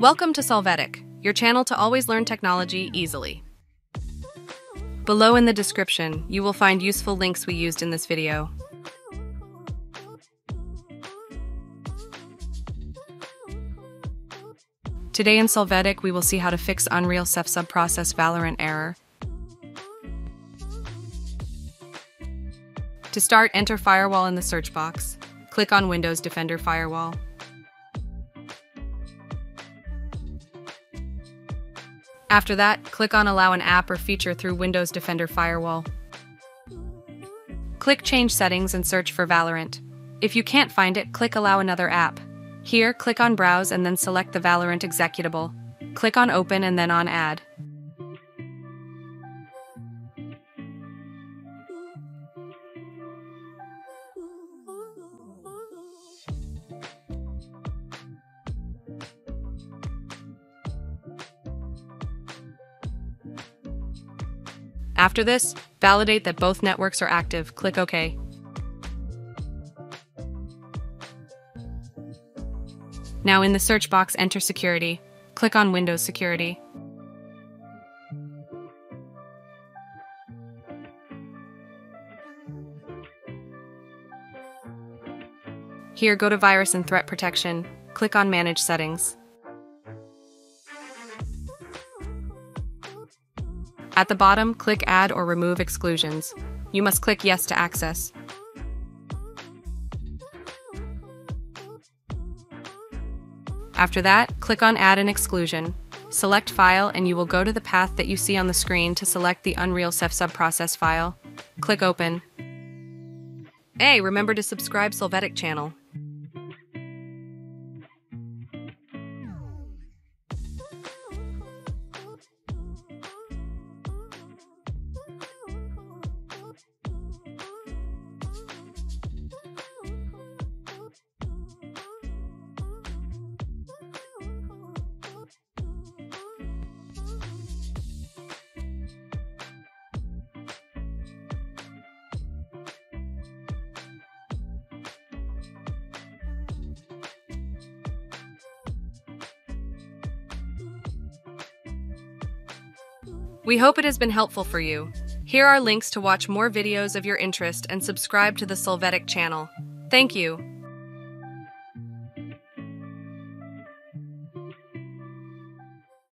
Welcome to Solvetic, your channel to always learn technology easily. Below in the description, you will find useful links we used in this video. Today in Solvetic, we will see how to fix UnrealCEFSubProcess Valorant error. To start, enter Firewall in the search box. Click on Windows Defender Firewall. After that, click on Allow an app or feature through Windows Defender Firewall. Click Change Settings and search for Valorant. If you can't find it, click Allow another app. Here, click on Browse and then select the Valorant executable. Click on Open and then on Add. After this, validate that both networks are active. Click OK. Now in the search box, enter Security. Click on Windows Security. Here, go to Virus and Threat Protection. Click on Manage Settings. At the bottom, click Add or Remove Exclusions. You must click Yes to access. After that, click on Add an Exclusion. Select File and you will go to the path that you see on the screen to select the UnrealCEFSubProcess file. Click Open. Hey, remember to subscribe Solvetic channel. We hope it has been helpful for you. Here are links to watch more videos of your interest and subscribe to the Solvetic channel. Thank you.